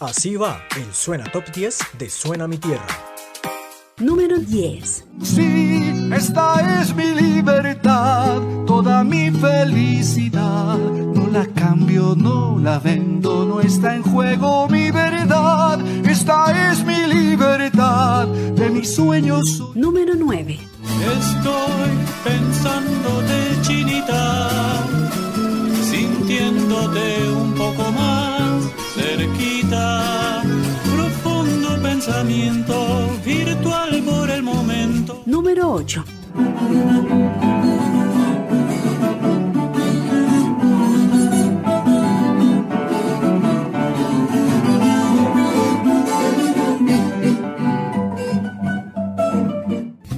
Así va el Suena Top 10 de Suena Mi Tierra. Número 10. Sí, esta es mi libertad, toda mi felicidad. No la cambio, no la vendo, no está en juego mi verdad. Esta es mi libertad, de mis sueños. Número 9. Estoy pensando de chinita, sintiéndote un poco más cerquita, profundo pensamiento virtual por el momento. Número 8.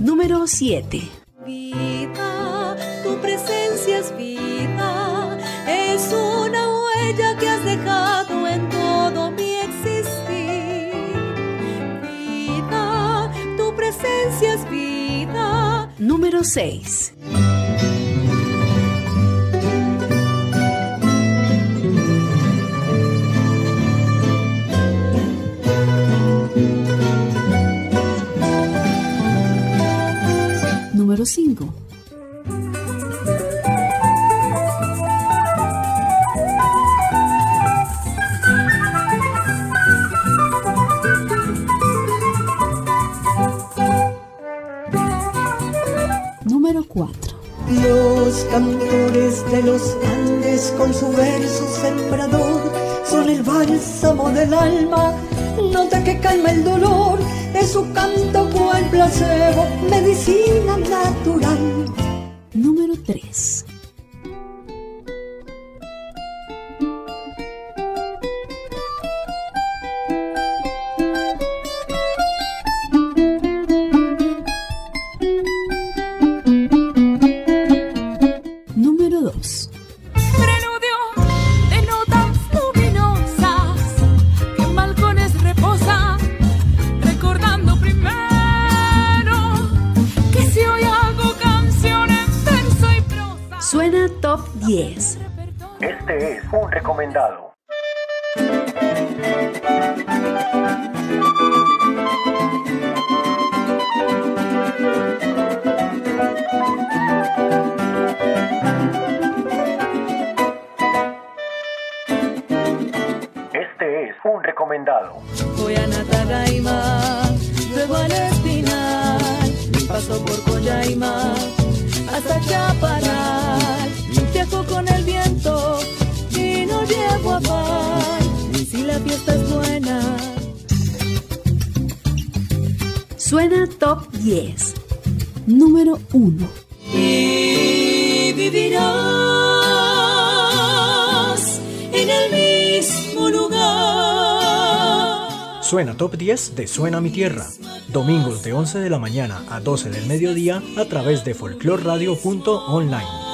Número 7. Vida, tu presencia es vida, es una huella que has dejado en todo mi existir. Vida, tu presencia es vida. Número 6. Número 5. Número 4. Los cantores de los Andes con su verso sembrador son el bálsamo del alma, nota que calma el dolor. Es su canto cual placebo, medicina natural. Número 3. Número 2. Suena Top 10. Este es un recomendado. Este es un recomendado. Voy a Nataraima, luego al Espinal, paso por Collaima, hasta Chaparral, viajo con el viento y no llevo afán, si la fiesta es buena. Suena Top 10. Número 1. Y vivirás en el mismo lugar. Suena Top 10 de Suena Mi Tierra. Domingos de 11 de la mañana a 12 del mediodía a través de folclorradio.online.